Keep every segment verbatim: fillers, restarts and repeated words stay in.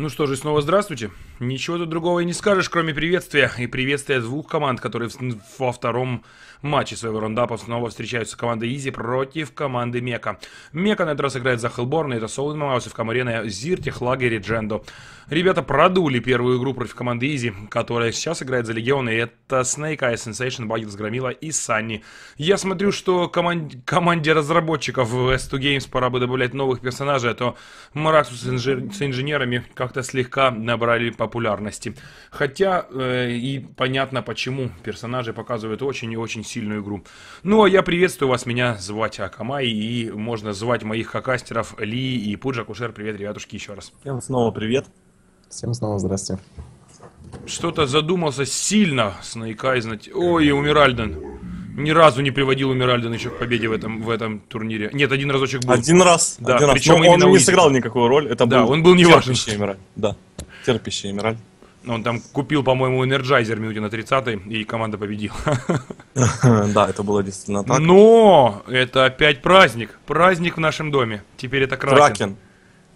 Ну что же, снова здравствуйте. Ничего тут другого и не скажешь, кроме приветствия. И приветствия двух команд, которые во втором матче своего раундапа снова встречаются. Команда Изи против команды Мека. Мека на этот раз играет за Хелборна, это Солон Мамаус, в Камарена, Зир, Техлаг и Реджендо. Ребята продули первую игру против команды Изи, которая сейчас играет за Легион. И это Снейк, Ай, Сенсейшн, Баггинс, Громила и Сани. Я смотрю, что команд... команде разработчиков в эс ту геймс пора бы добавлять новых персонажей, а то Мараксу с, инжи... с инженерами как как-то слегка набрали популярности. Хотя э, и понятно, почему персонажи показывают очень и очень сильную игру. Ну а я приветствую вас, меня звать Акамай, и можно звать моих хакастеров Ли и Пуджа Кушер. Привет, ребятушки, еще раз. Всем снова привет. Всем снова здрасте. Что-то задумался сильно Снайкай знать. Ой, и Эмиральден. Ни разу не приводил Эмиральден еще к победе в этом, в этом турнире. Нет, один разочек был. Один раз, да. Один раз. Но он не сыграл никакую роль. Это да, был он был неважен. Да, терпящий Эмираль. Он там купил, по-моему, Энерджайзер минуте на тридцатой, и команда победила. Да, это было действительно так. Но это опять праздник. Праздник в нашем доме. Теперь это Кракен. Кракен.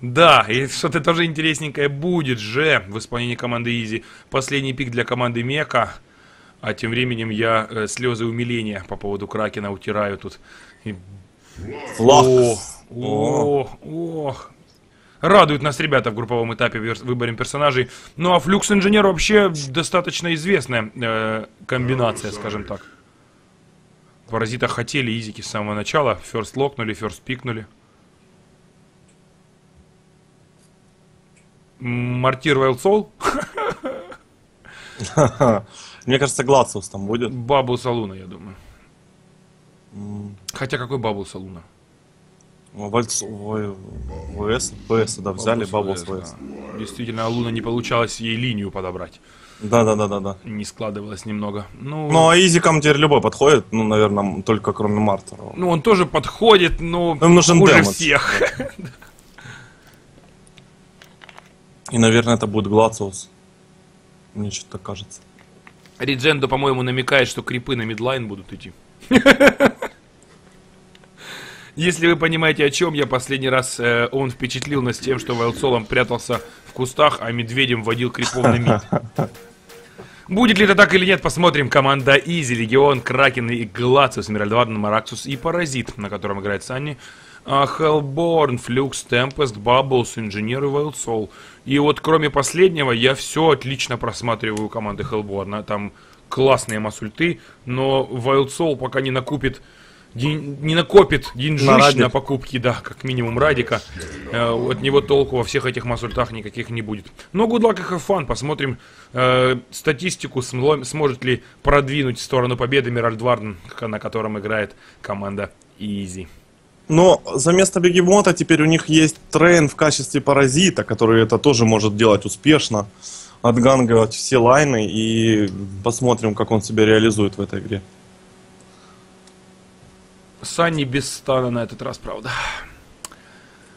Да, и что-то тоже интересненькое будет же в исполнении команды Изи. Последний пик для команды Мека. А тем временем я э, слезы умиления по поводу Кракена утираю тут. И... О, о, о. Радуют нас ребята в групповом этапе выбором персонажей. Ну а Флюкс Инженер вообще достаточно известная э, комбинация, скажем так. Паразита хотели Изики с самого начала. Ферст локнули, ферст пикнули. Мартир Вайлд Солом. Мне кажется, Глациус там будет. Бабблс Алуна, я думаю. Mm. Хотя какой Бабблс Алуна? Вальц... ВС, ВС, да, взяли Бабблс ВС. Да. Действительно, Алуна не получалось ей линию подобрать. Да-да-да-да-да. Не складывалось немного. Ну... ну, а Изикам теперь любой подходит, ну, наверное, только кроме Марта. Ну, он тоже подходит, но им нужен хуже дэмэдж всех. И, наверное, это будет Глациус. Мне что-то кажется. Реджендо, по-моему, намекает, что крипы на Мидлайн будут идти. Если вы понимаете, о чем я, последний раз э, он впечатлил нас тем, что Вайлд Солом прятался в кустах, а медведем водил крипов на мид. Будет ли это так или нет, посмотрим. Команда Изи, Легион, Кракен и Глациус, Эмиральден, Мараксус и Паразит, на котором играет Сани. Хелборн, Флюкс, Темпест, Бабблс, Инженер и Вайлд Солом. И вот кроме последнего я все отлично просматриваю команды Хелборна. Там классные масульты, но Вайлд Солом пока не накупит, не накопит деньжищ на покупки, да, как минимум Радика. От него толку во всех этих масультах никаких не будет. Но good luck и have fun. Посмотрим э, статистику, сможет ли продвинуть в сторону победы Эмиральден, на котором играет команда Изи. Но за место бегемота теперь у них есть трейн в качестве паразита, который это тоже может делать успешно, отганговать все лайны, и посмотрим, как он себя реализует в этой игре. Сани без стана на этот раз, правда.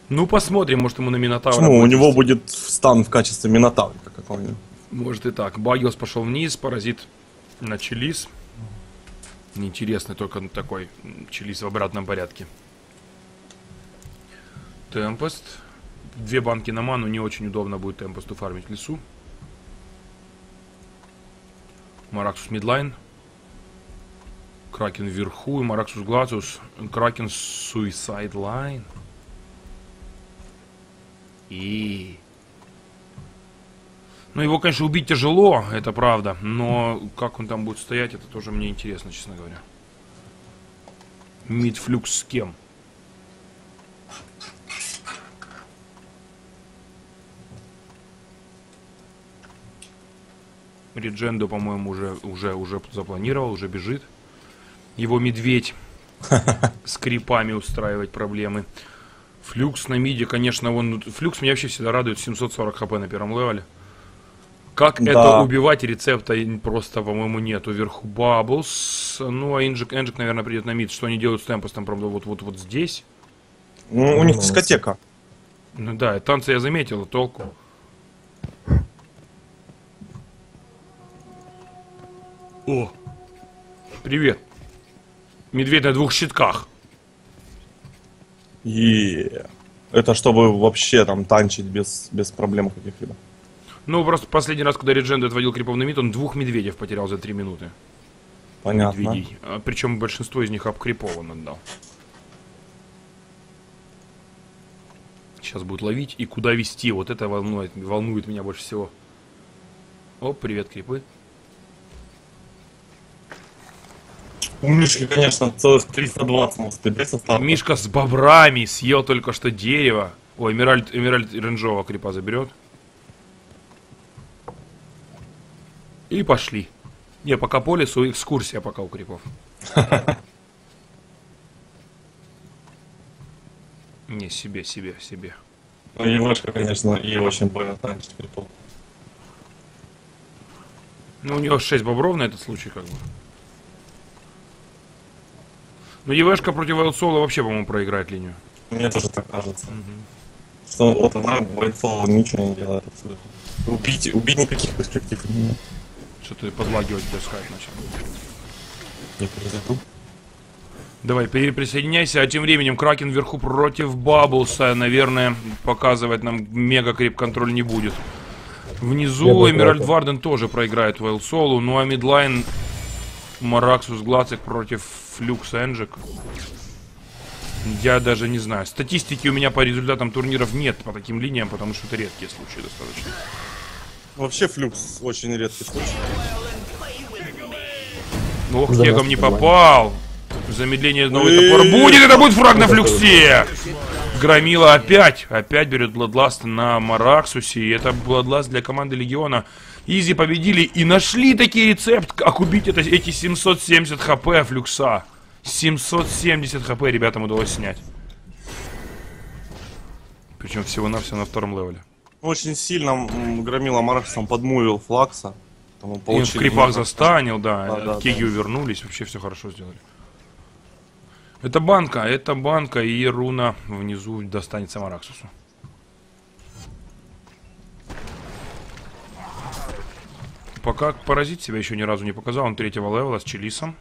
Ну, посмотрим, может ему на Минотавра... Ну, у него будет стан в качестве Минотавра, как я помню. Может и так. Баггинс пошел вниз, паразит на Чилис. Интересно, только такой Чилис в обратном порядке. Темпест. Две банки на ману. Не очень удобно будет Темпесту фармить в лесу. Мараксус Мидлайн. Кракен вверху. И Мараксус Глациус. Кракен Суисайд Лайн. И... Ну, его, конечно, убить тяжело, это правда. Но как он там будет стоять, это тоже мне интересно, честно говоря. Мидфлюкс с кем? Реджендо, по-моему, уже, уже, уже запланировал, уже бежит. Его медведь с крипами устраивать проблемы. Флюкс на миде, конечно, он... Флюкс меня вообще всегда радует, семьсот сорок хп на первом левеле. Как да. это убивать, рецепта просто, по-моему, нету. Вверху Бабблс. Ну, а Энджик, Энджик, наверное, придет на мид. Что они делают с Темпестом, правда, вот-вот-вот здесь? Ну, у них дискотека. Ну да, танцы я заметил, толку. О, привет. Медведь на двух щитках. Еее. Yeah. Это чтобы вообще там танчить без, без проблем каких-либо. Ну, просто последний раз, когда Реджендо отводил крипов на мид, он двух медведев потерял за три минуты. Понятно. Медведей. Причем большинство из них обкрипов он отдал. Сейчас будет ловить и куда вести. Вот это волнует, волнует меня больше всего. О, привет, крипы. У Мишки, конечно, целых триста двадцать может и без остатка. Мишка с бобрами съел только что дерево. Ой, Эмиральд, Эмиральд Ренжова крипа заберет. И пошли. Не, пока по лесу, экскурсия пока у крипов. Не, себе, себе, себе. Ну, Егошка, конечно, и очень больно танчит крипов. Ну, у него шесть бобров на этот случай, как бы. Ну, ЕВшка против Вайлд Солома вообще, по-моему, проиграет линию. Мне тоже так кажется. Угу. Что вот она, Вайлд Солом ничего не делает абсолютно. Убить, убить никаких перспектив. Что ты подлагивать тебя скайп начал? Я перезайду. Давай, переприсоединяйся. А тем временем Кракен вверху против Бабблса. Наверное, показывать нам мега-крип-контроль не будет. Внизу Эмиральд Варден тоже проиграет Вайлд Солу. Ну, а Мидлайн... Мараксус Глацик против Флюкса Энджик. Я даже не знаю. Статистики у меня по результатам турниров нет по таким линиям, потому что это редкие случаи достаточно. Вообще Флюкс очень редкий случай. Ох, Кегом не попал. Замедление одного топора. Будет, это будет фраг на Флюксе. Громила опять. Опять берет Бладласт на Мараксусе. И это Бладласт для команды Легиона. Изи победили и нашли такие рецепт, как убить это, эти семьсот семьдесят хп Флюкса. семьсот семьдесят хп ребятам удалось снять. Причем всего-навсего на втором левеле. Очень сильно Громила Мараксом подмувил Флакса. Он в крипах застанил, да. А, да, Кеги да. Увернулись, вообще все хорошо сделали. Это банка, это банка, и руна внизу достанется Мараксусу. Пока Паразит себя еще ни разу не показал. Он третьего левела с Чилисом.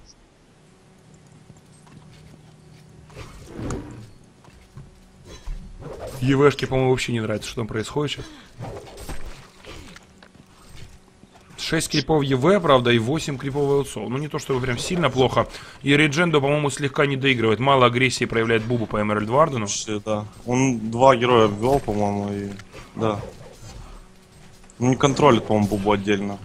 ЕВшке, по-моему, вообще не нравится, что там происходит сейчас. шесть крипов ЕВ, правда, и восемь крипов Вайлд Солом. Ну, не то, чтобы прям сильно плохо. И Реджендо, по-моему, слегка не доигрывает. Мало агрессии проявляет Бубу по Эмиральд Вардену. Да. Он два героя ввел, по-моему, и... Да. Не контролит, по-моему, Бубу отдельно.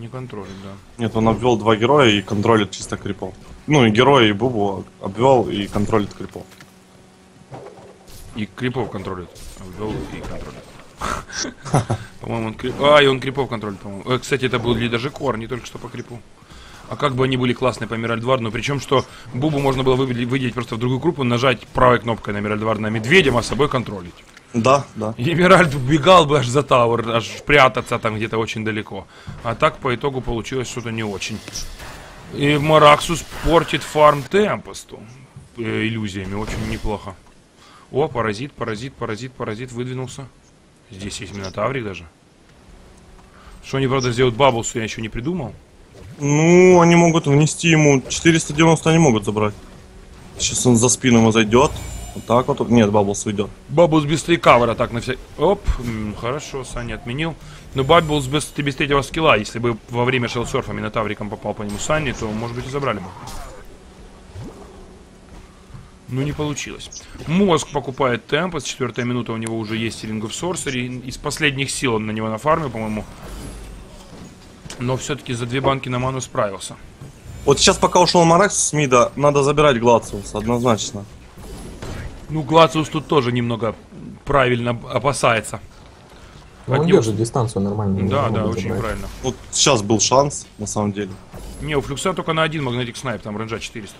Не контролит, да. Нет, он обвел два героя и контролит чисто крипов. Ну, и героя, и Бубу обвел и контролит крипов. И крипов контролит. Обвел и контролит. По-моему, он крипов... А, и он крипов контролит, по-моему. Кстати, это был лидер-жекор, не только что по крипу. А как бы они были классные по Эмиральд Вардену. Причем, что Бубу можно было выделить просто в другую группу, нажать правой кнопкой на Эмиральд Вардена медведем, а с собой контролить. Да, да. Эмиральд убегал бы аж за Тауэр, аж прятаться там где-то очень далеко. А так по итогу получилось что-то не очень. И Мараксус портит фарм Темпесту иллюзиями, очень неплохо. О, паразит, паразит, паразит, паразит выдвинулся. Здесь есть Минотаврик даже. Что они, правда, сделают Бабблсу, я еще не придумал. Ну, они могут внести ему четыреста девяносто, они могут забрать. Сейчас он за спину ему зайдет. Вот так вот. Нет, Бабблс уйдет. Бабблс без трикавера, так на всякий... Оп, хорошо, Сани отменил. Но Бабблс без, без третьего скилла. Если бы во время шелсерфа Минотавриком попал по нему Сани, то, может быть, и забрали бы. Ну, не получилось. Мозг покупает Темпест. Четвертая минута у него уже есть Ring of Sorcery. Из последних сил он на него нафармил, по-моему. Но все-таки за две банки на ману справился. Вот сейчас, пока ушел Мараксус с мида, надо забирать Глациуса, однозначно. Ну, Глациус тут тоже немного правильно опасается. Он него... держит дистанцию нормально. Да, да, очень забрать. Правильно. Вот сейчас был шанс, на самом деле. Не, у Флюкса только на один магнетик снайп, там ренджа четыреста.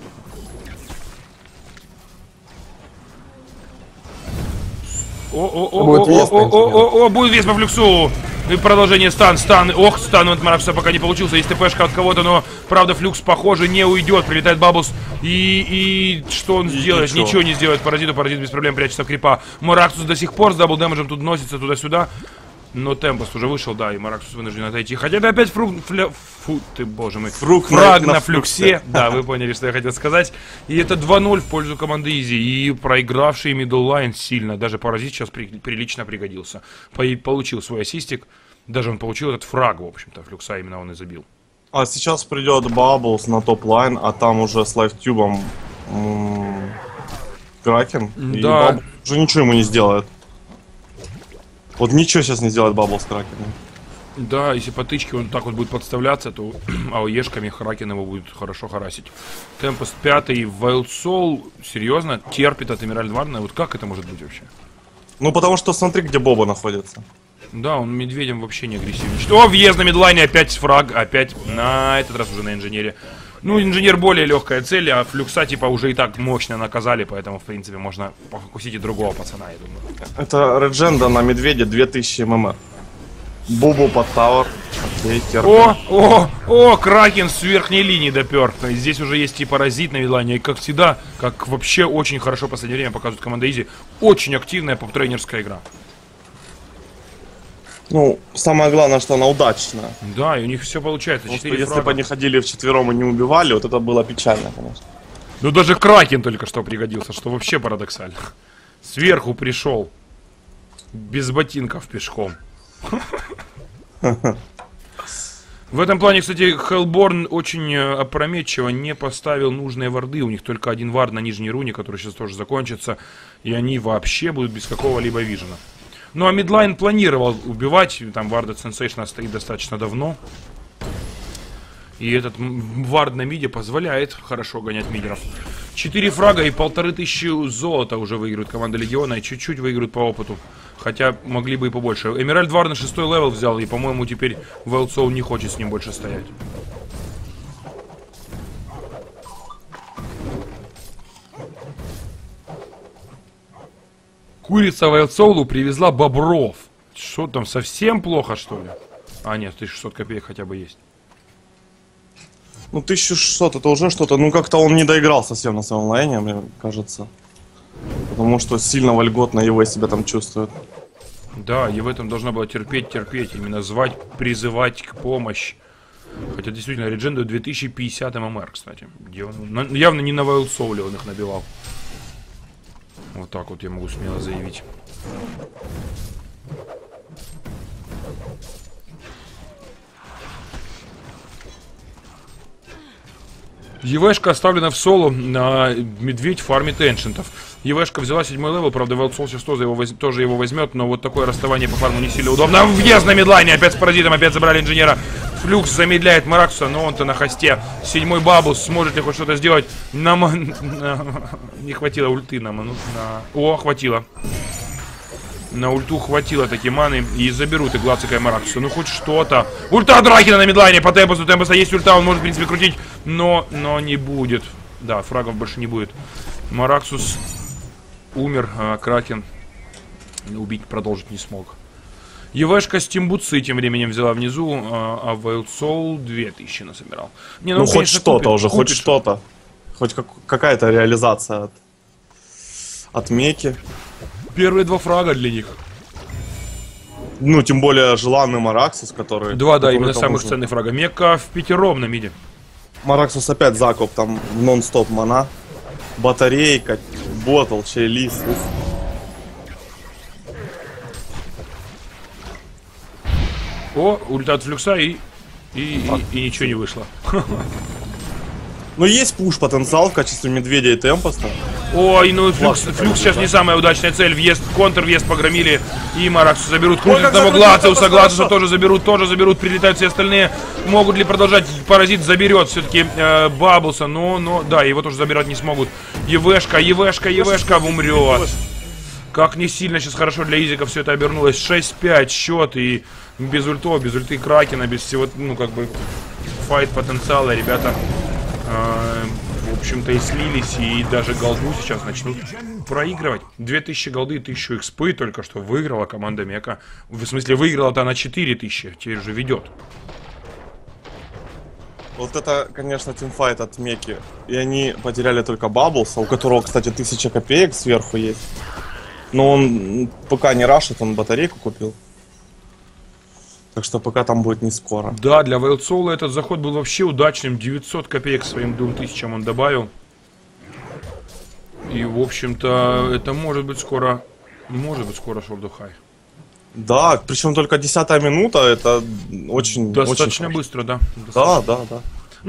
О-о-о-о-о-о-о-о-о, будет вес по Флюксу. И продолжение стан, стан, ох, стан от Маракса пока не получился. Есть ТПшка от кого-то, но, правда, Флюкс, похоже, не уйдет. Прилетает Бабблс, и, и что он сделает? Ничего. Ничего не сделает Паразиту, Паразит без проблем прячется в крипа. Мараксус до сих пор с дабл дэмэджем тут носится туда-сюда. Но Темпест уже вышел, да, и Мараксус вынужден отойти. Хотя бы опять фрук... Фля... Фу, ты, боже мой. Фрук фраг на, на флюксе. флюксе. Да, вы поняли, что я хотел сказать. И это два ноль в пользу команды Изи. И проигравший мидлайн сильно. Даже Паразит сейчас при... прилично пригодился. По... Получил свой ассистик. Даже он получил этот фраг, в общем-то. Флюкса именно он и забил. А сейчас придет Бабблс на топ-лайн, а там уже с лайфтюбом Кракен. Да. И Бабблс уже ничего ему не сделает. Вот ничего сейчас не сделает Бабблс с Кракеном. Да, если по тычке он так вот будет подставляться, то ауешками Кракен его будет хорошо харасить. Темпест пятый, Вайлд Солом, серьезно, терпит от Эмиральдена. Вот как это может быть вообще? Ну потому что смотри, где Боба находится. Да, он медведем вообще не агрессивный. О, въезд на мидлайне, опять фраг, опять на этот раз уже на инженере. Ну, инженер более легкая цель, а флюкса типа уже и так мощно наказали, поэтому в принципе можно покусить и другого пацана, я думаю. Это Реджендо на медведе две тысячи миллиметров. Бубу под тауэр. О, о, о, Кракен с верхней линии допер. Здесь уже есть и паразит на Мидлайне. И как всегда, как вообще очень хорошо в последнее время показывает команда Изи, очень активная поп-тренерская игра. Ну, самое главное, что она удачная. Да, и у них все получается. Что, если бы они ходили вчетвером и не убивали, вот это было печально, конечно. Ну даже Кракен только что пригодился, что вообще парадоксально. Сверху пришел. Без ботинков пешком. В этом плане, кстати, Хелборн очень опрометчиво не поставил нужные варды. У них только один вард на нижней руне, который сейчас тоже закончится. И они вообще будут без какого-либо вижена. Ну а Мидлайн планировал убивать, там вард от Сенсейшна стоит достаточно давно. И этот вард на миде позволяет хорошо гонять мидеров. Четыре фрага и полторы тысячи золота уже выигрывает команда Легиона. И чуть-чуть выигрывают по опыту. Хотя могли бы и побольше. Эмиральд Вар на шестой левел взял. И, по-моему, теперь Вайлд Солом не хочет с ним больше стоять. Курица Вайлд Солу привезла бобров. Что там, совсем плохо, что ли? А, нет, тысяча шестьсот копеек хотя бы есть. Ну, тысяча шестьсот это уже что-то. Ну, как-то он не доиграл совсем на своем лайне, мне кажется. Потому что сильно вольготно его себя там чувствует. Да, и в этом должна была терпеть, терпеть. Именно звать, призывать к помощи. Хотя, действительно, Реджендо две тысячи пятьдесят миллиметров, кстати. Где он? Явно не на Вайлд Соле он их набивал. Вот так вот я могу смело заявить. ЕВшка оставлена в соло, на медведь фармит эншентов. ЕВшка взяла седьмой левел, правда, Вайлд Солом сейчас тоже его, воз... тоже его возьмет, но вот такое расставание по фарму не сильно удобно. Въезд на мидлайне, опять с паразитом, опять забрали инженера. Флюкс замедляет Мараксуса, но он-то на хосте. Седьмой Бабблс, сможет ли хоть что-то сделать? Нам... Не хватило ульты нам, ну... На... О, хватило. На ульту хватило таки маны. И заберут и Глацика, и Мараксу. Ну хоть что-то. Ульта Дракена на мидлайне по Темпесту. У Темпеста есть ульта, он может в принципе крутить. Но, но не будет. Да, фрагов больше не будет. Мараксус умер, а Кракен убить продолжить не смог. ЕВшка с Тимбуцы тем временем взяла внизу, а Вайлд Солом две тысячи насобирал. Не, ну, ну хоть что-то уже, купит. Хоть что-то. Хоть как, какая-то реализация от, от Меки. Первые два фрага для них. Ну, тем более желанный Мараксус, который... Два, да, именно самых уже... ценных фрага. Мека в пятером на миде. Мараксус опять закоп, там нон-стоп мана. Батарейка, ботл, челис. О, ульта от флюкса и... И, и, и ничего не вышло. Ну, есть пуш-потенциал в качестве медведя и темпеста. Ой, ну флюкс, флюкс сейчас не самая удачная цель. Въезд, контр, въезд погромили. И Мараксу заберут. Крутит того Глациуса. Глациуса тоже заберут, тоже заберут. Прилетают все остальные. Могут ли продолжать? Паразит заберет все-таки э, Бабблса. Но, но, да, его тоже забирать не смогут. ЕВшка, ЕВшка, ЕВшка умрет. Как не сильно сейчас хорошо для Изика все это обернулось. шесть пять счет. И без ультов, без ульты Кракена, без всего, ну, как бы, файт потенциала, ребята... Э, в общем-то и слились, и даже голду сейчас начнут проигрывать. две тысячи голды и тысячу экспы только что выиграла команда Мека. В смысле, выиграла-то она четыре тысячи, теперь же ведет. Вот это, конечно, тимфайт от Меки. И они потеряли только Бабблса, у которого, кстати, тысяча копеек сверху есть. Но он пока не рашит, он батарейку купил. Так что пока там будет не скоро. Да, для Вайлд Солома этот заход был вообще удачным. девятьсот копеек своим двум тысячам он добавил. И, в общем-то, это может быть скоро... Может быть скоро шордухай. Да, причем только десятая минута, это очень... Достаточно очень быстро, да. Достаточно. Да, да, да.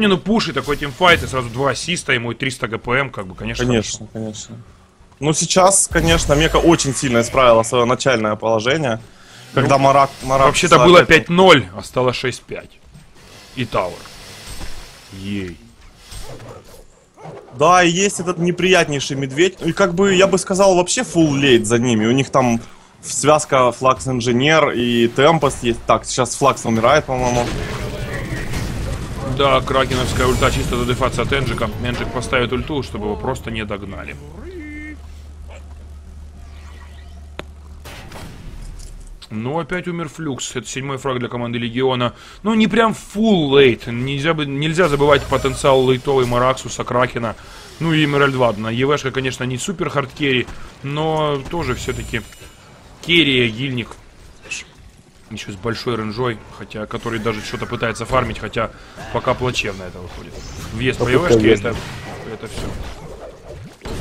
Не, ну пуши такой тимфайт, и сразу два ассиста, ему и триста ГПМ, как бы, конечно. Конечно, хорошо. Конечно. Ну, сейчас, конечно, Мека очень сильно исправила свое начальное положение. Когда ну, Марак... Марак вообще-то сзади... было пять ноль, а стало шесть пять. И Тауэр. Ей. Да, и есть этот неприятнейший медведь. И как бы, я бы сказал, вообще фулл лейт за ними. У них там связка Флакс Инженер и Темпест есть. Так, сейчас Флакс умирает, по-моему. Да, кракеновская ульта чисто задефаться от Энджика. Энджик поставит ульту, чтобы его просто не догнали. Но опять умер Флюкс. Это седьмой фраг для команды Легиона. Ну, не прям фулл лейт. Нельзя, нельзя забывать потенциал лейтовый Мараксуса, Кракена. Ну и Эмиральдена. ЕВшка, конечно, не супер хард керри, но тоже все-таки керри, гильник. Еще с большой ренжой, хотя, который даже что-то пытается фармить, хотя пока плачевно это выходит. Въезд по ЕВшке, это, это все.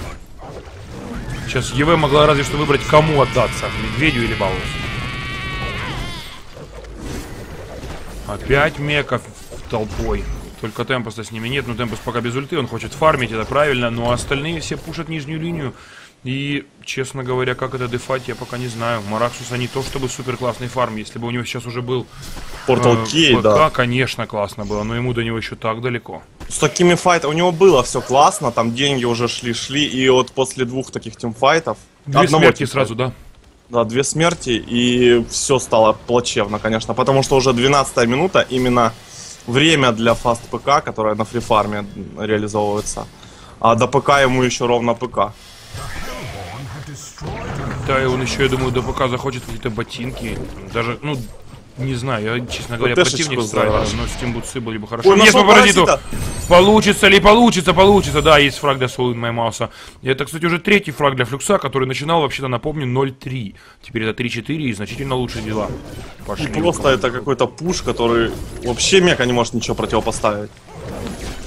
Сейчас ЕВ могла разве что выбрать, кому отдаться. Медведю или Бабблсу. Опять Мека толпой. Только Темпеста с ними нет. Но Темпест пока без ульты. Он хочет фармить, это правильно. Но остальные все пушат нижнюю линию. И, честно говоря, как это дефать, я пока не знаю. Мараксуса не то чтобы супер классный фарм. Если бы у него сейчас уже был Портал Кей, э, да, конечно, классно было. Но ему до него еще так далеко. С такими файтами у него было все классно. Там деньги уже шли-шли. И вот после двух таких тимфайтов... Две одного смерти тимфайт. Сразу, да. Да, две смерти, и все стало плачевно, конечно, потому что уже двенадцатая минута, именно время для фаст ПК, которое на фрифарме реализовывается. А до ПК ему еще ровно ПК. Да, и он еще, я думаю, до ПК захочет какие-то ботинки, даже, ну, не знаю, я, честно говоря, противник страйдер, но стимбутсы были бы хорошо. Ой, нет, по паразиту! Получится ли, получится, получится, да, есть фраг для Soul in My Mouse. Это, кстати, уже третий фраг для Флюкса, который начинал, вообще-то, напомню, ноль три. Теперь это три четыре и значительно лучше дела. Пошли. И просто это какой-то пуш, который вообще Мека не может ничего противопоставить.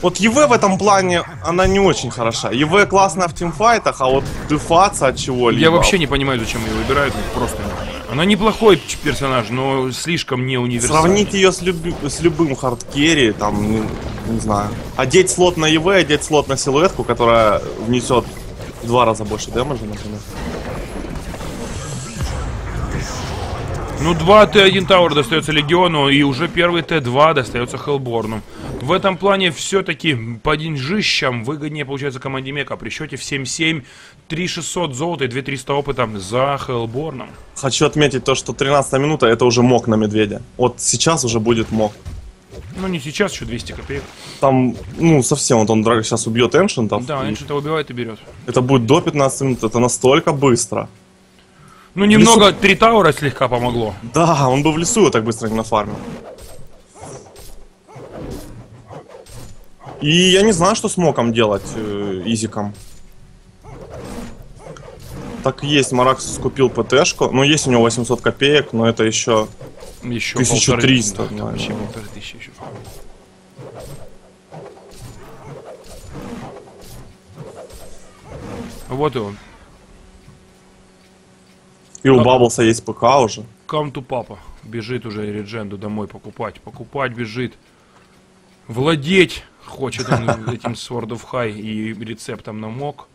Вот ЕВ в этом плане, она не очень хороша. ЕВ классная в тимфайтах, а вот дефаться от чего-либо... Я вообще не понимаю, зачем ее выбирают, просто не. Она неплохой персонаж, но слишком не универсальный. Сравнить ее с, люб... с любым хардкерри, там, не, не знаю. Одеть слот на ЕВ, одеть слот на силуэтку, которая внесет в два раза больше демажа, например. Ну, два Т один Тауэр достается Легиону, и уже первый Т два достается Хелборну. В этом плане все-таки по деньжищам выгоднее получается команде Мека. При счете в семь семь, три шестьсот золота и две тысячи триста опыта за Хелборном. Хочу отметить то, что тринадцатая минута это уже МОК на медведя. Вот сейчас уже будет МОК. Ну, не сейчас, еще двести копеек. Там, ну, совсем, вот он сейчас убьет Эншентов. Да, Эншентов убивает и берет. Это будет до пятнадцати минут, это настолько быстро. Ну, немного три Тауэра слегка помогло. Да, он бы в лесу так быстро не нафармил. И я не знаю, что с МОКом делать, э, Изиком. Так есть, Мараксус купил ПТшку. Ну, есть у него восемьсот копеек, но это еще, еще тысяча триста. Да, да, еще полторы тысячи еще. Вот и он. И у Бабблса есть ПК уже. Камту папа. Бежит уже Реджендо домой покупать. Покупать бежит. Владеть хочет он этим Sword of High и рецептом на МОК.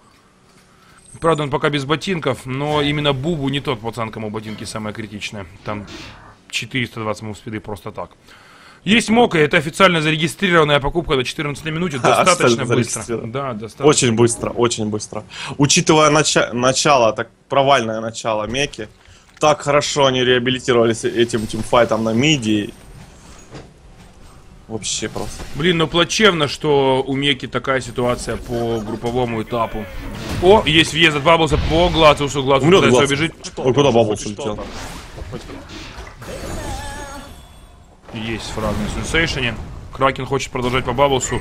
Правда, он пока без ботинков, но именно Бубу не тот пацан, кому ботинки самое критичное. Там четыреста двадцать мувспиды просто так. Есть МОК, и это официально зарегистрированная покупка до четырнадцатой минуты, достаточно быстро. Да, достаточно. Очень быстро, очень быстро. Учитывая нача начало, так провальное начало Меки, так хорошо они реабилитировались этим тимфайтом на миди. Вообще просто. Блин, ну плачевно, что у Меки такая ситуация по групповому этапу. О, есть въезд от Бабблса по Глациусу. Глациус пытается убежать. Ой, куда Бабблс улетел? Есть фраг на Сенсейшне. Кракен хочет продолжать по Бабблсу.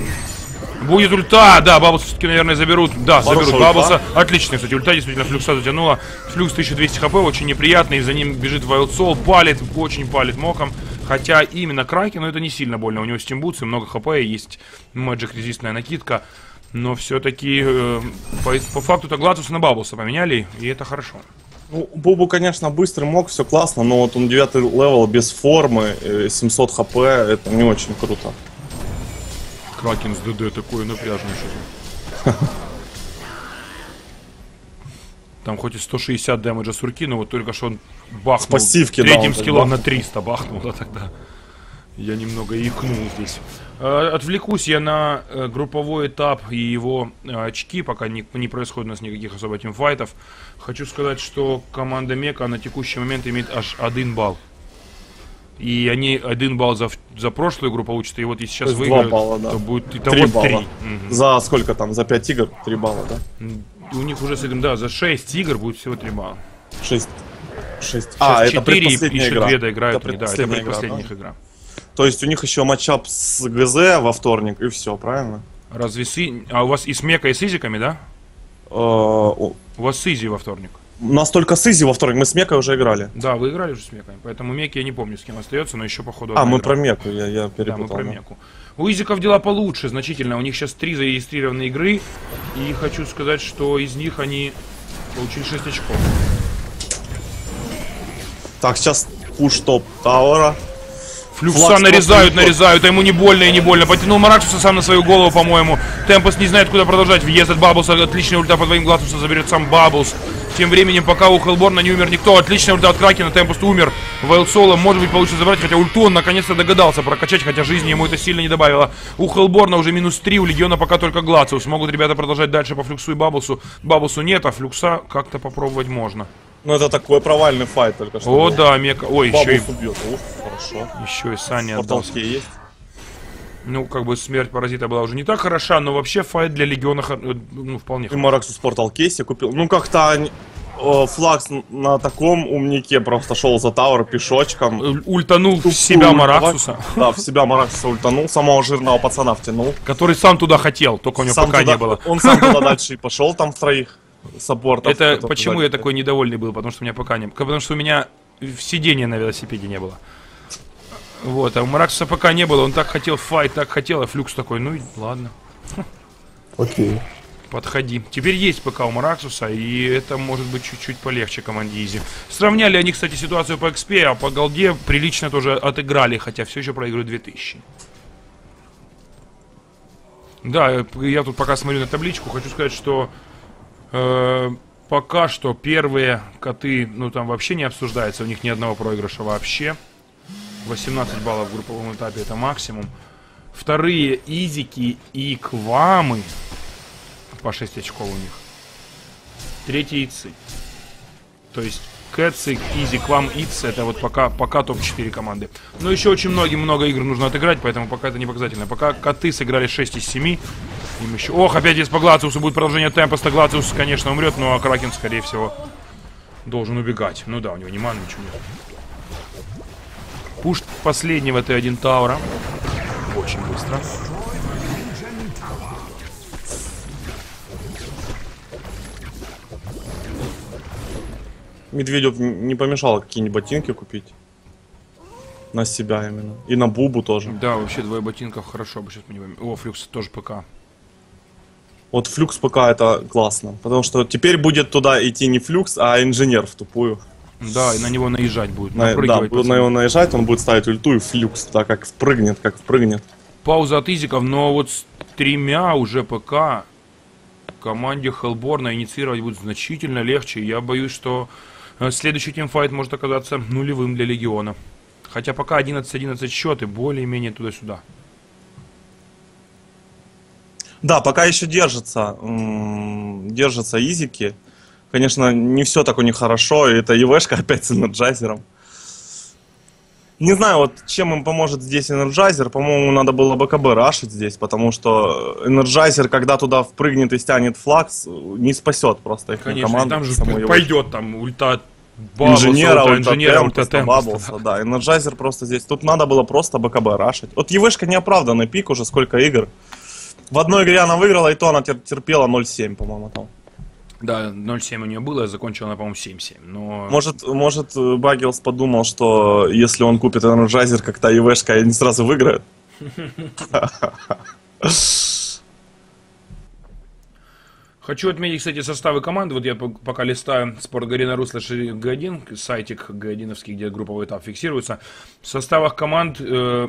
Будет ульта! Да, Бабблса все-таки, наверное, заберут. Да, заберут Бабблса. Отлично, кстати, ульта действительно Флюкса затянула. Флюкс тысяча двести хп, очень неприятный. За ним бежит Вайлд Солом. Палит, очень палит моком. Хотя именно Кракену это не сильно больно. У него стимбуцы, много хп, есть мэджик-резистная накидка. Но все-таки э, по, по факту-то Гладуса на Бабблса поменяли, и это хорошо. Ну, Бубу, конечно, быстрый мог, все классно, но вот он девятый левел без формы, семьсот хп, это не очень круто. Кракен с ДД такой напряжный что-то. Там хоть и сто шестьдесят дэмэджа с урки, но вот только что он бахнул. С пассивки, третьим да, скиллом бахнул. На триста бахнул, да, тогда. Я немного икнул здесь. Отвлекусь я на групповой этап и его очки, пока не, не происходит у нас никаких особо тимфайтов. Хочу сказать, что команда Мека на текущий момент имеет аж один балл. И они один балл за, за прошлую группу учат, и вот если сейчас выиграют, балла, да. то будет итого три. три. Угу. За сколько там? За пять игр? три балла, да? У них уже с этим, да, за шесть игр будет всего три балла. шесть. шесть. А, это предпоследняя игра. две доиграют, это предпоследняя, да, это предпоследняя игра. Да. То есть у них еще матчап с ГЗ во вторник, и все, правильно? Разве сы... А у вас и с Мекой, и с Изиками, да? У вас с Изи во вторник. У нас только с Изи во вторник, мы с Мекой уже играли. Да, вы играли уже с Мекой, поэтому Меки я не помню, с кем остается, но еще походу... А, мы игра. Про Меку, я, я перепутал. Да, мы про да. Меку. У Изиков дела получше значительно, у них сейчас три зарегистрированные игры, и хочу сказать, что из них они получили шесть очков. Так, сейчас пуш топ тауэра. Флюкса Флакс, нарезают, Флакс. нарезают, а ему не больно и не больно. Потянул Мараксуса сам на свою голову, по-моему. Темпест не знает, куда продолжать. Въезд от Бабблса, отличный ульта по двоим Глациуса заберет сам Бабблс. Тем временем, пока у Хелборна не умер никто. Отличная ульта от Кракена, Темпест умер. Вайлд Солом, может быть, получится забрать, хотя ульту он наконец-то догадался прокачать, хотя жизни ему это сильно не добавило. У Хелборна уже минус три, у Легиона пока только Глациус. Могут ребята продолжать дальше по Флюксу и Бабблсу. Бабблсу нет, а Флюкса как-то попробовать можно. Ну это такой провальный файт только что. О, да, Мека. Ой, еще и... убьет. Ух, хорошо. Еще и Сани отдался. Портал Кей есть? Ну, как бы смерть Паразита была уже не так хороша, но вообще файт для Легиона, ну, вполне хорошо. И Мараксус Портал Кей себе купил. Ну, как-то э, Флакс на таком умнике просто шел за тауэр пешочком. Ультанул в себя Мараксуса. Да, в себя Мараксуса ультанул, самого жирного пацана втянул. Который сам туда хотел, только у него сам пока туда, не было. Он сам туда дальше и пошел, там втроих. Саппортов, это почему я такой недовольный был, потому что у меня пока не... Потому что у меня сидения на велосипеде не было. Вот, а у Маракса пока не было, он так хотел файт, так хотел, а Флюкс такой, ну ладно. Окей. Подходи. Теперь есть ПК у Мараксуса, и это может быть чуть-чуть полегче команде Изи. Сравняли они, кстати, ситуацию по экспе, а по голде прилично тоже отыграли, хотя все еще проигрывают две тысячи. Да, я тут пока смотрю на табличку, хочу сказать, что... Пока что первые коты, ну там вообще не обсуждается, у них ни одного проигрыша вообще. восемнадцать баллов в групповом этапе это максимум. Вторые Изики и Квамы по шесть очков у них. Третий Ицы. То есть Кэтсик, Изи, Квам, Иц это вот пока, пока топ четыре команды. Но еще очень многим много игр нужно отыграть, поэтому пока это не показательно. Пока коты сыграли шесть из семи. Им еще... Ох, опять здесь по Глациусу будет продолжение Темпеста. Глациус, конечно, умрет, но Кракен, скорее всего, должен убегать. Ну да, у него не маны, ничего нет. Пуш последнего Т один Таура. Очень быстро. Медведев не помешало какие-нибудь ботинки купить. На себя именно. И на Бубу тоже. Да, вообще двое ботинков хорошо бы сейчас понимаем. О, Флюкс тоже ПК. Вот Флюкс ПК это классно, потому что теперь будет туда идти не Флюкс, а Инженер в тупую. Да, и на него наезжать будет. На, да, будет на него наезжать, он будет ставить ульту и Флюкс, так как впрыгнет, как впрыгнет. Пауза от Изиков, но вот с тремя уже ПК команде Хелборна инициировать будет значительно легче. Я боюсь, что следующий тимфайт может оказаться нулевым для Легиона. Хотя пока одиннадцать одиннадцать счеты, более-менее туда-сюда. Да, пока еще держатся, держатся Изики. Конечно, не все так у них хорошо, и это ИВшка опять с Энерджайзером. Не знаю, вот чем им поможет здесь Энерджайзер, по-моему, надо было БКБ рашить здесь, потому что Энерджайзер, когда туда впрыгнет и стянет Флакс, не спасет просто их команду. Конечно, там же пойдет там ульта Бабблса, инженера, ульта, инженера, ульта Бабблса, да, Энерджайзер просто здесь. Тут надо было просто БКБ рашить. Вот ИВшка неоправданный пик уже, сколько игр. В одной игре она выиграла, и то она терпела ноль семь, по-моему, там. Да, ноль семь у нее было, закончила она, по-моему, семь семь. Но... Может, может Баггинс подумал, что если он купит Энерджайзер, как та ИВшка, они сразу выиграют. Хочу отметить, кстати, составы команды. Вот я пока листаю спортгарена.ру слэш джи один, сайтик джи одинский, где групповой этап фиксируется. В составах команд э,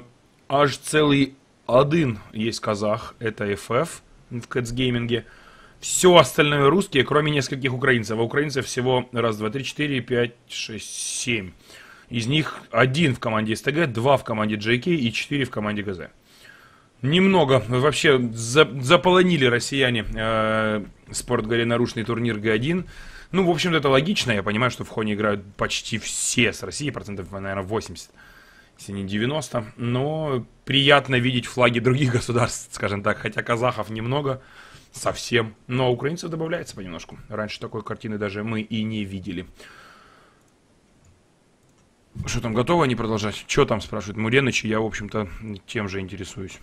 аж целый один есть казах, это эф эф в Кэтсгейминге. Все остальное русские, кроме нескольких украинцев. А украинцев всего раз, два, три, четыре, пять, шесть, семь. Из них один в команде эс тэ гэ, два в команде джей кей и четыре в команде гэ зэ. Немного, вообще за, заполонили россияне э, спортгаренарушный турнир джи один. Ну, в общем-то, это логично. Я понимаю, что в Хоне играют почти все с России, процентов, наверное, восемьдесят, если не девяносто. Но приятно видеть флаги других государств, скажем так. Хотя казахов немного, совсем. Но украинцев добавляется понемножку. Раньше такой картины даже мы и не видели. Что там, готово не продолжать? Что там, спрашивает Муреныч? Я, в общем-то, тем же интересуюсь.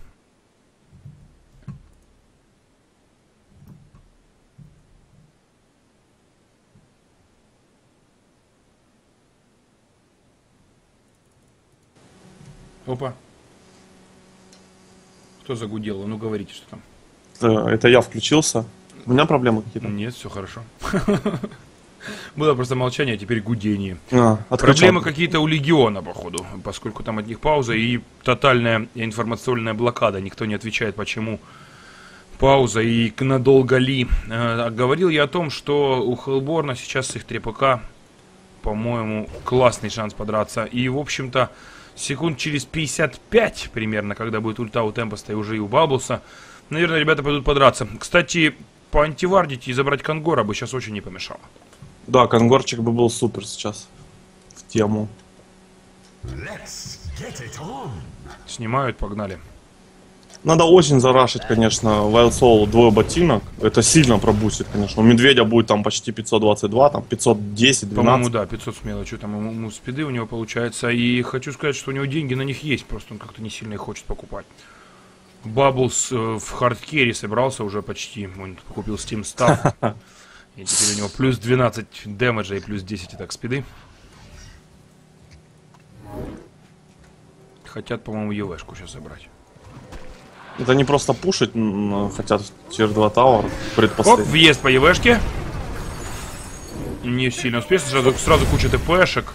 Опа. Кто загудел? Ну, говорите, что там. Это, это я включился. У меня проблемы какие-то? Нет, все хорошо. Было просто молчание, а теперь гудение. А, проблемы какие-то у Легиона, походу, поскольку там от них пауза и тотальная информационная блокада. Никто не отвечает, почему пауза и надолго ли. Э, говорил я о том, что у Хелборна сейчас с их три пэ ка, по-моему, классный шанс подраться. И, в общем-то, секунд через пятьдесят пять примерно, когда будет ульта у Темпеста и уже и у Бабблса, наверное, ребята пойдут подраться. Кстати, поантивардить и забрать Конгора бы сейчас очень не помешало. Да, Конгорчик бы был супер сейчас. В тему. Снимают, погнали. Надо очень зарашить, конечно, Вайлд Солом двое ботинок. Это сильно пробустит, конечно. У Медведя будет там почти пятьсот двадцать два, там пятьсот десять, двенадцать. По-моему, да, пятьсот смело. Что там, ему спиды у него получается. И хочу сказать, что у него деньги на них есть. Просто он как-то не сильно их хочет покупать. Бабблс в хардкере собрался уже почти. Он купил Steam Staff. И теперь у него плюс двенадцать демеджа и плюс десять атак спиды. Хотят, по-моему, ЕВшку сейчас забрать. Это не просто пушить, хотят тир два Tower предпоследний. Оп, въезд по ЕВшке. Не сильно успешно, сразу, сразу куча ТПшек.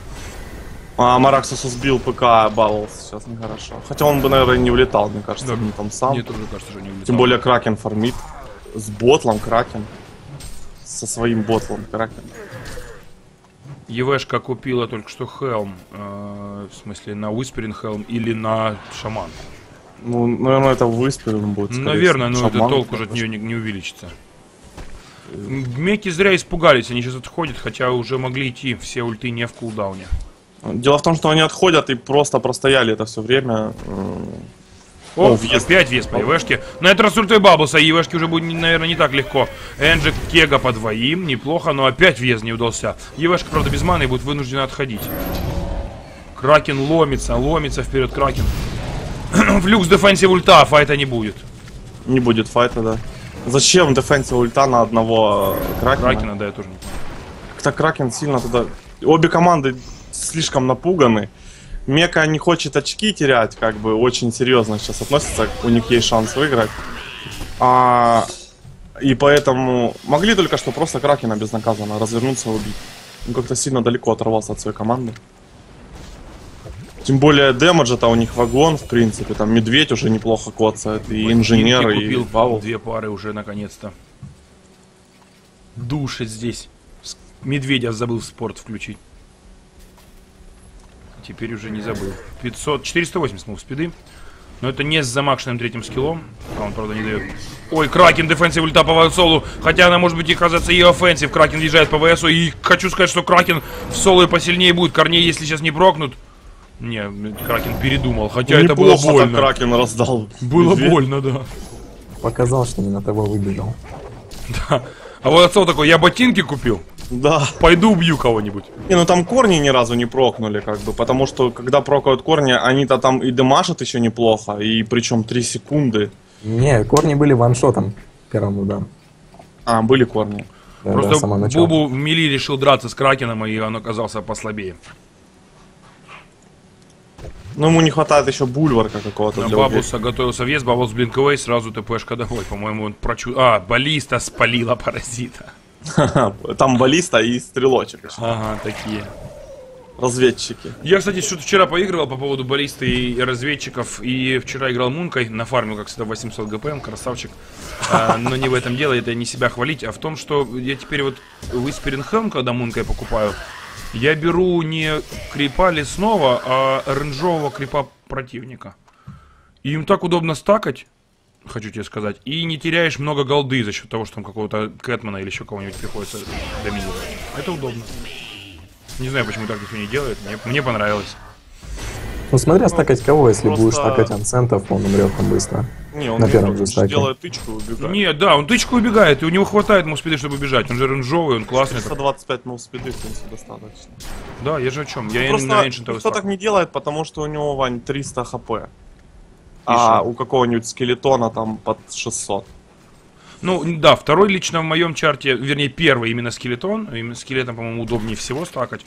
А, Мараксусу сбил ПК, Бабблс сейчас нехорошо. Хотя он бы, наверное, не улетал, мне кажется, да, не там сам. Мне тоже кажется, что не улетал. Тем более Кракен фармит. С ботлом Кракен. Со своим ботлом Кракен. ЕВшка купила только что Хелм. Э, в смысле, на Уиспирин Хелм или на Шаман? Ну, наверное, это Уиспирин будет. Наверное, но это толк уже от нее не, не увеличится. Меки зря испугались, они сейчас отходят, хотя уже могли идти, все ульты не в кулдауне. Дело в том, что они отходят и просто простояли это все время. О, въезд. Опять въезд по ЕВшке. На этот раз ультой Бабблса, ЕВшки уже будет, наверное, не так легко. Энджик Кега по двоим, неплохо, но опять въезд не удался. ЕВшка, правда, без маны и будет вынуждена отходить. Кракен ломится, ломится вперед Кракен. Флюкс дефенсив ульта, а файта не будет. Не будет файта, да. Зачем дефенсив ульта на одного Кракена? Кракена, да, я тоже не понял. Как-то Кракен сильно туда... Обе команды слишком напуганы. Мека не хочет очки терять, как бы очень серьезно сейчас относится, у них есть шанс выиграть. А, и поэтому могли только что просто Кракена безнаказанно развернуться и убить. Он как-то сильно далеко оторвался от своей команды. Тем более демеджа-то у них вагон, в принципе, там Медведь уже неплохо коцает, и Инженер, и Павел. Две пары уже наконец-то. Душит здесь. Медведя забыл в спорт включить. Теперь уже не забыл. пятьсот, четыреста восемьдесят мув спиды. Но это не с замакшенным третьим скиллом. А он, правда, не дает. Ой, Кракен дефенсив ульта по Вайлд Солу. Хотя она может быть и оказаться и офенсив. Кракен въезжает по ВСу. И хочу сказать, что Кракен в соло посильнее будет. Корней, если сейчас не прокнут. Не, Кракен передумал. Хотя не это было больно. Кракен раздал. Было Медведь. Больно, да. Показал, что не на того выбежал. Да. А Вайлд Сол такой, я ботинки купил. Да. Пойду убью кого-нибудь. Не, ну там корни ни разу не прокнули, как бы. Потому что, когда прокают корни, они-то там и дымашат еще неплохо. И причем три секунды. Не, корни были ваншотом. Первым ударом. А, были корни. Да, просто да, Бубу в мили решил драться с Кракеном, и он оказался послабее. Ну, ему не хватает еще бульварка какого-то. Да, Бабблса готовился вес, Бабблс блинковый, сразу ТПшка домой. По-моему, он прочу... А, баллиста спалила паразита. Там баллиста и стрелочек. Ага, такие. Разведчики. Я, кстати, что-то вчера поигрывал по поводу баллисты и разведчиков. И вчера играл мункой, нафармил, как всегда, восемьсот ГПМ, красавчик. а, Но не в этом дело, это не себя хвалить, а в том, что я теперь вот Виспиринхэм, когда мункой покупаю, я беру не крипа лесного, а рейнджового крипа противника. И им так удобно стакать, хочу тебе сказать. И не теряешь много голды за счет того, что там какого-то кэтмана или еще кого-нибудь приходится доминировать. Это удобно. Не знаю, почему так никто не делает, мне, мне понравилось. Ну смотря ну, стакать кого, если просто... будешь стакать ансентов, он умрет там быстро. Не, он на первом же стаке. Делает тычку и убегает. Не, да, он тычку убегает, и у него хватает мувспиды, чтобы бежать. Он же рейнджовый, он классный. сто двадцать пять мувспиды, в принципе, достаточно. Да, я же о чем, я просто, на эншентовый никто стак. Так не делает, потому что у него, Вань, триста хп. И а шо? У какого-нибудь скелетона там под шестьсот. Ну, да, второй лично в моем чарте, вернее, первый именно скелетон. Именно скелетом, по-моему, удобнее всего стакать.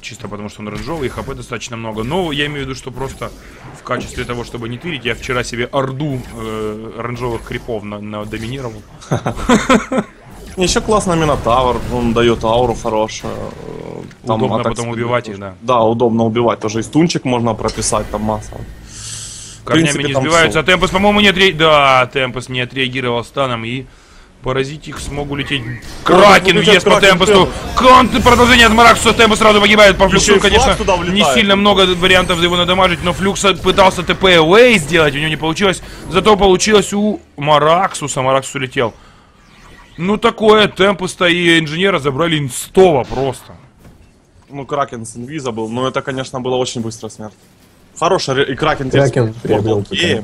Чисто потому, что он рейнджовый, и хп достаточно много. Но я имею в виду, что просто в качестве того, чтобы не тырить, я вчера себе орду э, рейнджовых крипов на, на доминировал. Еще классно Минотавр, он дает ауру хорошую. Удобно потом убивать их, да. Да, удобно убивать, тоже и стунчик можно прописать, там масса. Корнями не сбиваются, а Темпест, по-моему, не отреагировал. Да, Темпест не отреагировал станом, и паразитик смог улететь. Кракен въезд по Темпесту. Продолжение от Мараксу, Темпест сразу погибает по Флюксу. Конечно, не сильно много вариантов его надамажить, но Флюкса пытался ТП Away сделать, у него не получилось. Зато получилось у Мараксуса, Мараксус улетел. Ну такое, Темпеста и инженера забрали инстово просто. Ну, Кракен с инвиза был, но это, конечно, было очень быстро смерть. Хороший и Кракен, Кракен приобрел, Кей,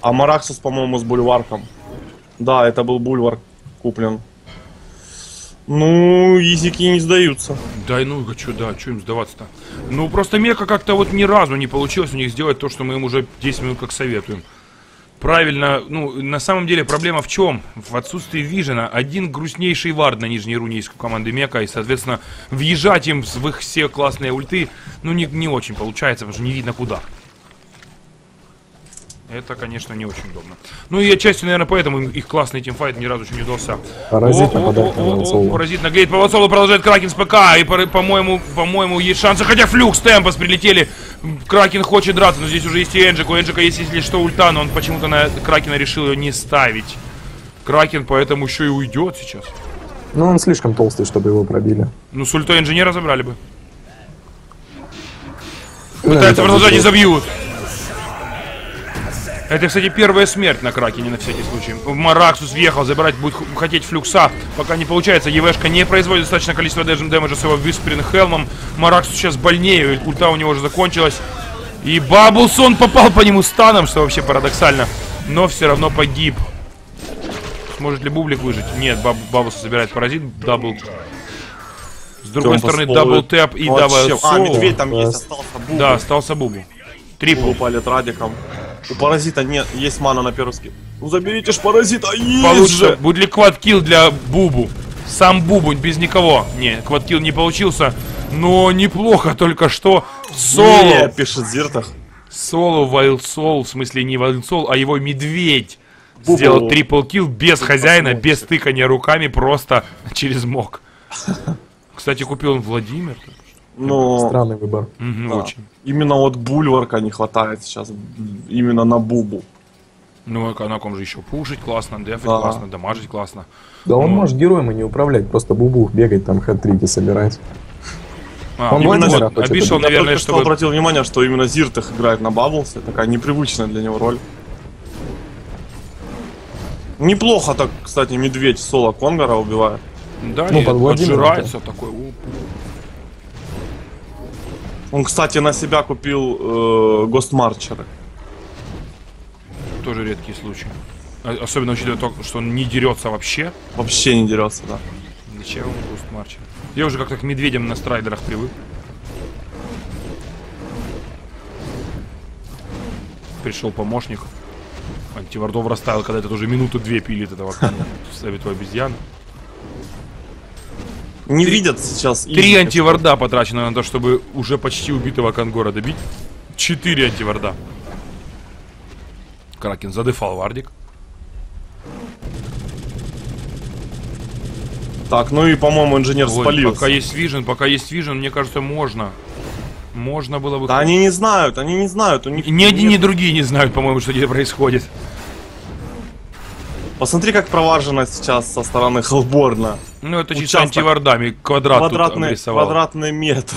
а Мараксус, по-моему, с Бульварком. Да, это был Бульварк куплен. Ну, Изики не сдаются. Да, ну, что, да, что им сдаваться-то? Ну, просто Мека как-то вот ни разу не получилось у них сделать то, что мы им уже десять минут как советуем. Правильно, ну, на самом деле проблема в чем? В отсутствии вижена. Один грустнейший вард на нижней руне есть у команды Мека, и, соответственно, въезжать им в их все классные ульты, ну, не, не очень получается, потому что не видно куда. Это, конечно, не очень удобно. Ну, и отчасти, наверное, поэтому их классный тимфайт ни разу еще не удался. Паразит нападает на Вайлд Солома. Паразит на Глейд по Вайлд Солому, продолжает Кракен с ПК, и, по-моему, по-моему, есть шансы, хотя Флюкс, Темпест прилетели. Кракен хочет драться, но здесь уже есть и Энджик. У Энджика есть, если что, ульта, но он почему-то на Кракена решил ее не ставить. Кракен поэтому еще и уйдет сейчас. Ну, он слишком толстый, чтобы его пробили. Ну, с ультой инженера забрали бы. Пытается продолжать, не забьют. Это, кстати, первая смерть на Кракене, на всякий случай. Мараксус въехал, забирать будет хотеть Флюкса. Пока не получается, ЕВшка не производит достаточное количество дэмэджа с его Виспиринхелмом. Мараксус сейчас больнее, ульта у него уже закончилась. И Бабблс, он попал по нему станом, что вообще парадоксально. Но все равно погиб. Сможет ли Бублик выжить? Нет, Баб, Бабблс забирает паразит, дабл... С другой Темпест стороны, дабл тэп и дабл... А, медведь там есть, остался Бубу. Да, остался Бубу. Трипл. Палит радиком. У паразита нет, есть мана на первый скилл. Ну заберите ж паразита, есть получится. Же! Будет ли квадкилл для Бубу? Сам Бубу, без никого. Не, квадкилл не получился, но неплохо только что. Соло! Не, пишет Зиртах. Соло, Вайлд Сол, в смысле не Вайлд Сол, а его медведь. Бубу. Сделал трипл килл без хозяина, без тыкания руками, просто через МОК. Кстати, купил он Владимир. Но... Странный выбор. Угу, да. Очень. Именно вот Бульварка не хватает сейчас. Именно на Бубу. Ну, а на ком же еще? Пушить классно, дефить да. классно, дамажить классно. Да он ну... может героем и не управлять, просто Бубу бегать, там хэт-трики собирать. А, он именно Зиртах, а Бишел, наверное, я чтобы... что обратил внимание, что именно Зиртах играет на Бабблсе. Такая непривычная для него роль. Неплохо так, кстати, медведь соло Конгора убивает. Да, ну, и отжирается это. Такой... Он, кстати, на себя купил э, гостмарчеры. Тоже редкий случай. Особенно учитывая то, что он не дерется вообще. Вообще не дерется, да. Зачем он гостмарчер? Я уже как-то к медведям на страйдерах привык. Пришел помощник. Антивардов расставил, когда это уже минуту-две пилит этого ставит у обезьяны. Не видят сейчас. Три антиварда потрачено на то, чтобы уже почти убитого Конгора добить. Четыре антиварда. Кракен задефал вардик. Так, ну и, по-моему, инженер Ой, спалился. Пока есть вижен, пока есть вижен, мне кажется, можно. Можно было бы... Да они не знают, они не знают. У них ни один, ни другие не знают, по-моему, что где происходит. Посмотри, как проваржено сейчас со стороны Хелборна. Ну, это чисто Участок... антивардами. Квадрат квадратный, тут обрисовал. Квадратный метр.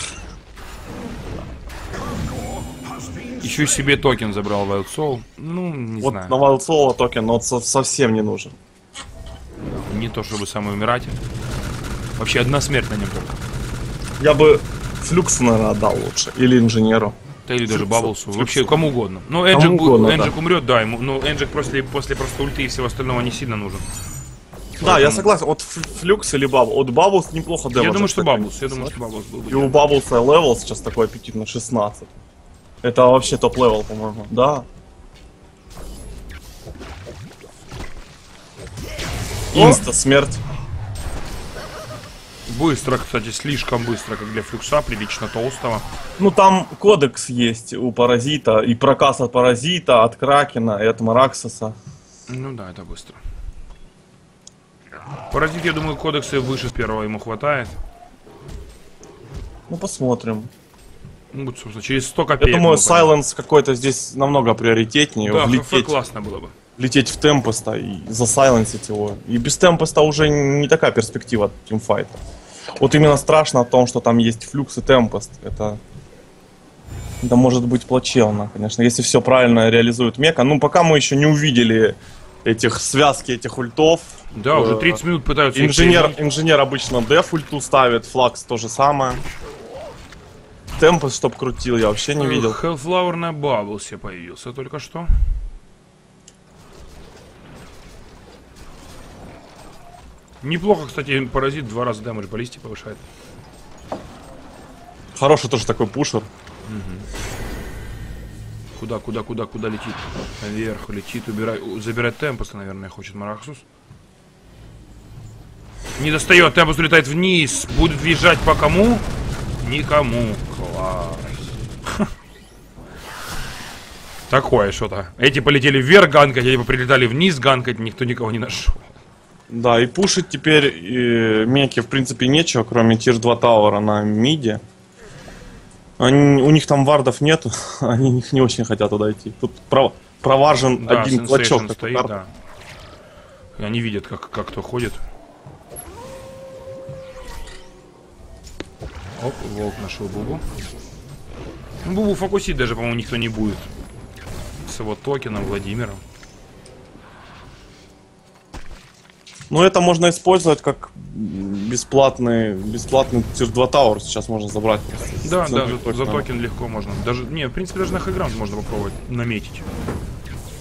Еще себе токен забрал Вайлд Солом. Ну, не вот знаю. Вот на Вайлд Солома токен вот совсем не нужен. Не то, чтобы самый умирать. Вообще одна смерть на нем только. Я бы Флюкс, наверное, отдал лучше. Или инженеру. Да, или Флюкс, даже Бабблсу. Вообще кому угодно. Но Энджик, угодно, б... Энджик да. умрет, да. Ему... Но Энджик после, после просто ульты и всего остального не сильно нужен. Да, поэтому... я согласен. От Флюкс или Бабблс. От Бабблс неплохо дэмэджа. Я думаю, что Бабблс. Я думаю, что Бабблс был бы. И у Бабблса левел сейчас такой аппетит на шестнадцать. Это вообще топ-левел, по-моему. Да. Инста смерть. Быстро, кстати, слишком быстро, как для Флюкса, прилично толстого. Ну там кодекс есть у Паразита, и проказ от Паразита, от Кракена и от Мараксуса. Ну да, это быстро. Паразит, я думаю, кодексы выше первого ему хватает. Ну посмотрим. Ну, собственно, через сто копеек. Я думаю, Сайленс какой-то здесь намного приоритетнее. Да, влететь. Классно было бы. Лететь в Темпеста и засайленсить его. И без Темпеста уже не такая перспектива тимфайта. Вот именно страшно о том, что там есть Флюкс и Темпест. Это, это может быть плачевно, конечно. Если все правильно реализует Мека. Ну, пока мы еще не увидели этих связки, этих ультов. Да, уже тридцать минут пытаются... Инженер, инженер обычно деф ульту ставит, Флакс то же самое. Темпест, чтоб крутил, я вообще не видел. Hellflower на Бабблсе появился только что. Неплохо, кстати, Паразит два раза дамаж баллисти повышает. Хороший тоже такой пушер. Угу. Куда, куда, куда, куда летит? Наверх летит, убирай, забирает Темпеста, наверное, хочет Мараксус. Не достает, Темпест улетает вниз. Будет въезжать по кому? Никому. Класс. Такое что-то. Эти полетели вверх ганкать, эти прилетали вниз ганкать, никто никого не нашел. Да, и пушить теперь и, Меке в принципе нечего, кроме тир два тауэра на миде. Они, у них там вардов нету, они не очень хотят туда идти. Тут пров, проваржен да, один клочок. Стоит, да. Они видят, как, как кто ходит. Оп, волк нашел Бубу. Бубу фокусить даже, по-моему, никто не будет. С его токеном, Владимиром. Но это можно использовать как бесплатный, бесплатный тир два Tower сейчас можно забрать. Да, да, за, за токен легко можно. Даже, не, в принципе, даже на хайграунд можно попробовать наметить.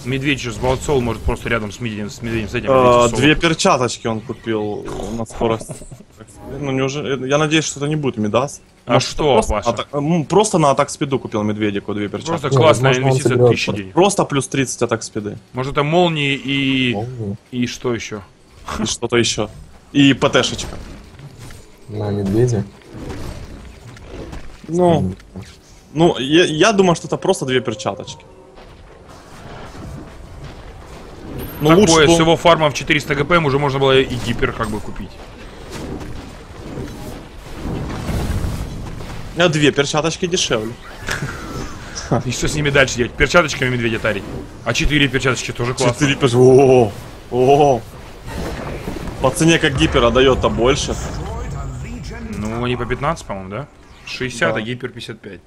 Медведь сейчас Балцол может просто рядом с медведем, с медведем с этим. А, две перчаточки он купил на скорость. Ну, неужели, я надеюсь, что это не будет Мидас. А что, Паша? Просто на атак спиду купил медведику две перчатки. Просто классная инвестиция тысячи денег. Просто плюс тридцать атак спиды. Может это молнии и... и что еще? И что-то еще. И ПТ-шечка. На медведя. Ну. Ну, я, я думаю, что это просто две перчаточки. Ну, лучше с его фармом в четыреста гпм уже можно было и гипер как бы купить. А две перчаточки дешевле. И что с ними дальше делать? Перчаточками медведя тарить. А четыре перчаточки тоже классно. Четыре перчаточки. О-о-о. По цене как гипер, а дает-то больше. Ну, они по пятнадцать, по-моему, да? шестьдесят, да. А гипер пятьдесят пять.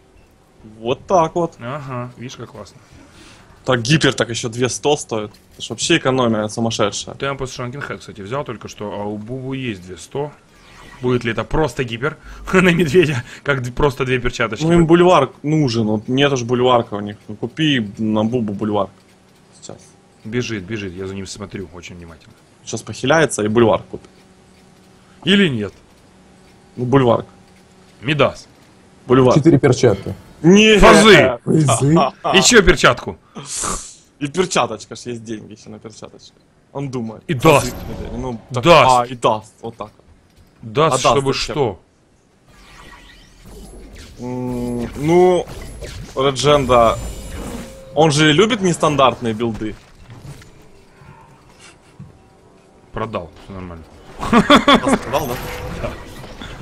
Вот так вот. Ага, видишь, как классно. Так, гипер так еще двести стоит. Это ж вообще экономия сумасшедшая. Темпест Шанкинхэт, кстати, взял только что, а у Бубу есть двести. Будет ли это просто гипер на медведя, как просто две перчаточки? Ну, им бульварк нужен, вот нет уж бульварка у них. Ну, купи на Бубу бульварк сейчас. Бежит, бежит, я за ним смотрю очень внимательно. Сейчас похиляется и бульварк купит. Или нет? Ну, бульварк. Мидас. Бульварк. Четыре перчатки. Не фазы. И еще перчатку. И перчаточка, ж есть деньги еще на перчаточку. Он думает. И даст. Ну, так, даст. А, и даст. Вот так. Даст, а чтобы даст, что? М-м, ну, Реджендо, он же любит нестандартные билды. Продал, все нормально. Продал, да? Да.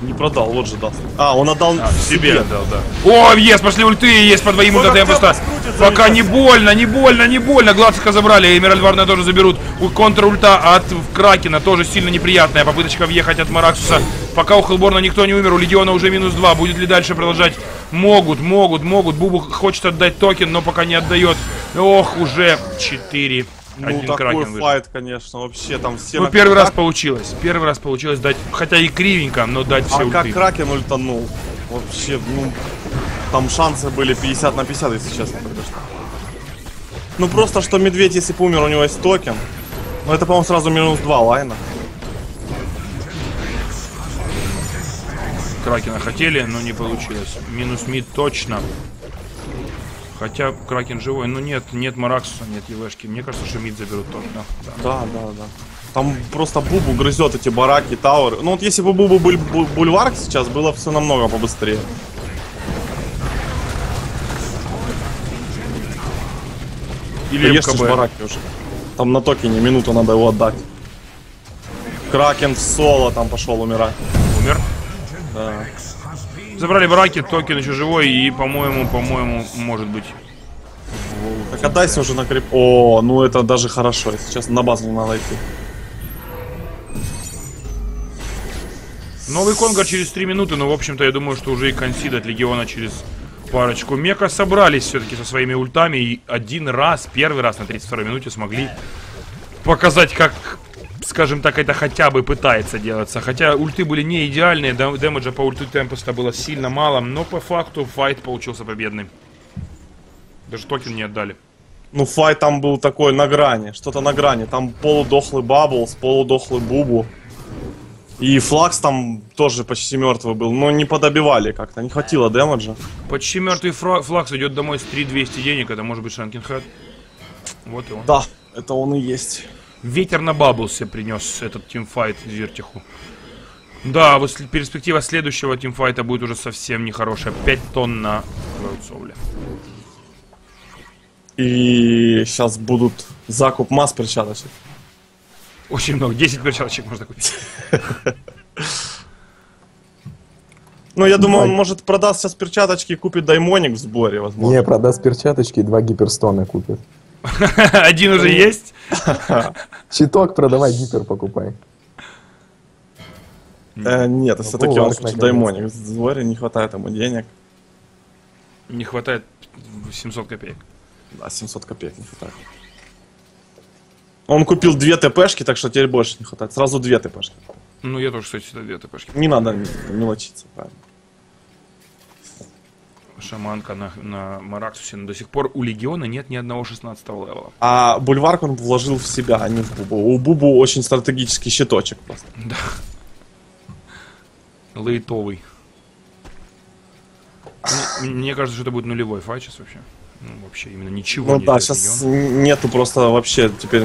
Не продал, вот же даст. А, он отдал а, себе. себе. Отдал, да. О, ес, пошли ульты, есть по двоим ульта, я просто... Пока не больно, не больно, не больно. Глациуса забрали, Эмиральдена тоже заберут. Контр-ульта от Кракена тоже сильно неприятная. Попыточка въехать от Мараксуса. Пока у Хелборна никто не умер, у Легиона уже минус два. Будет ли дальше продолжать? Могут, могут, могут. Бубу хочет отдать токен, но пока не отдает. Ох, уже четыре. Ну, один такой файт, конечно, вообще там все... Ну, первый раз получилось, первый раз получилось дать, хотя и кривенько, но дать все ульты. А как Кракен ультанул? Вообще, ну, там шансы были пятьдесят на пятьдесят, если честно, только что. Ну, просто, что Медведь, если бы умер, у него есть токен. Но это, по-моему, сразу минус два лайна. Кракена хотели, но не получилось. Минус мид точно. Хотя Кракен живой, но нет, нет Мараксуса, нет Евешки. Мне кажется, что мид заберут тоже, да? Да, да, да. Там просто Бубу грызет эти бараки, тауэры. Ну вот если бы Бубу был Бульварк сейчас, было все намного побыстрее. Или МКБ. Бараки уже. Там на токене минуту надо его отдать. Кракен в соло там пошел умирать. Умер? Да. Забрали бараки, токен еще живой и, по-моему, по-моему, может быть. Так отдайся уже на крип. О, ну это даже хорошо. Сейчас на базу надо идти. Новый Конгор через три минуты, но, в общем-то, я думаю, что уже и консид от Легиона через парочку. Мека собрались все-таки со своими ультами и один раз, первый раз на тридцать второй минуте смогли показать, как... Скажем так, это хотя бы пытается делаться. Хотя ульты были не идеальные, дэмэджа по ульту Темпеста было сильно мало, но по факту файт получился победный. Даже токен не отдали. Ну файт там был такой на грани, что-то на грани. Там полудохлый Бабблс, полудохлый Бубу. И Флакс там тоже почти мертвый был, но не подобивали как-то, не хватило дэмэджа. Почти мертвый Флакс идет домой с три тысячи двести денег, это может быть Шанкинхед. Вот и он. Да, это он и есть. Ветер на Бабблсе принес этот тимфайт Зертиху. Да, вот перспектива следующего тимфайта будет уже совсем нехорошая. пять тонн на Вайлдсоле. И сейчас будут закуп масс перчаточек. Очень много, десять перчаточек можно купить. Ну, я думаю, он может продаст сейчас перчаточки и купит даймоник в сборе, возможно. Не, продаст перчаточки и два гиперстона купит. Один уже есть. Щиток продавай, гипер покупай. Нет, все-таки он хочет даймоник. Зворе не хватает ему денег. Не хватает семьсот копеек. Да, семьсот копеек не хватает. Он купил две тэ пэ-шки, так что теперь больше не хватает. Сразу две тэ пэ-шки. Ну я тоже, кстати, сюда две тэ пэ-шки. Не надо мелочиться, правильно. Шаманка на, на Мараксусе, но до сих пор у Легиона нет ни одного шестнадцатого левела. А Бульварк он вложил в себя, а не в Бубу. У Бубу очень стратегический щиточек просто. Да. Лейтовый. Мне, мне кажется, что это будет нулевой файт сейчас вообще. Ну, вообще именно ничего. Ну не да, сейчас Легион. Нету просто вообще теперь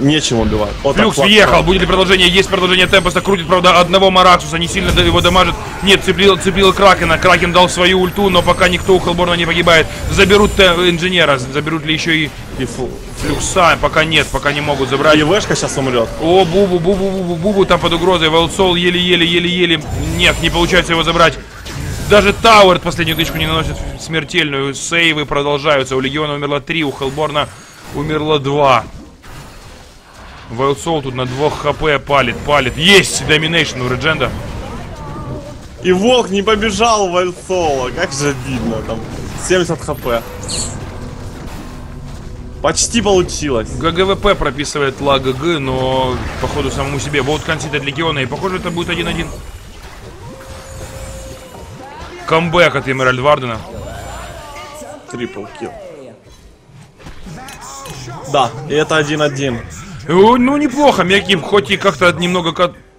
нечем убивать. Вот Флюкс въехал, будет ли продолжение? Есть продолжение. Темпеста крутит, правда, одного Мараксуса, не сильно его дамажит. Нет, цепил, цепил Кракена. Кракен дал свою ульту, но пока никто у Хелборна не погибает. Заберут инженера, заберут ли еще и, и Флюкса? Пока нет, пока не могут забрать. ЕВшка сейчас умрет. О, Бубу, Бубу, Бубу, Бубу, там под угрозой. Вайлд Солом еле-еле, еле-еле. Нет, не получается его забрать. Даже Тауэр последнюю тычку не наносит смертельную. Сейвы продолжаются. У Легиона умерло три, у Хелборна умерло два. Вайлд Солом тут на два хэ пэ палит, палит. Есть! Доминейшн у Реджендо. И волк не побежал в Вайлд Солома. Как же обидно там. семьдесят хэ пэ. Почти получилось. ГГВП прописывает ЛАГГ, но походу самому себе. Вот консид от Легиона. И похоже это будет один-один. Камбэк от Эмиральдена. Трипл килл. Да, и это один-один. Ну, неплохо. Меки хоть и как-то немного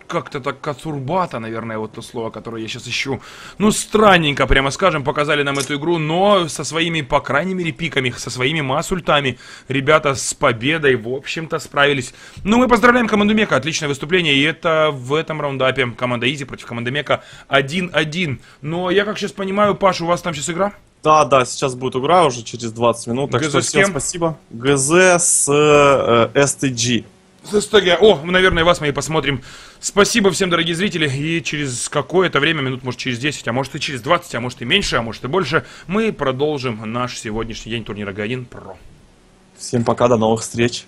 как-то так кацурбата, наверное, вот то слово, которое я сейчас ищу. Ну, странненько, прямо скажем, показали нам эту игру, но со своими, по крайней мере, пиками, со своими масс-ультами ребята с победой, в общем-то, справились. Ну, мы поздравляем команду Мека, отличное выступление, и это в этом раундапе команда Изи против команды Мека один-один. Но я, как сейчас понимаю, Паш, у вас там сейчас игра? Да, да, сейчас будет игра уже через двадцать минут, так ГЗ что всем спасибо. ГЗ с э, СТГ. С СТГ. О, наверное, вас мы и посмотрим. Спасибо всем, дорогие зрители. И через какое-то время, минут, может, через десять, а может и через двадцать, а может и меньше, а может и больше, мы продолжим наш сегодняшний день турнира джи один про. Всем пока, до новых встреч.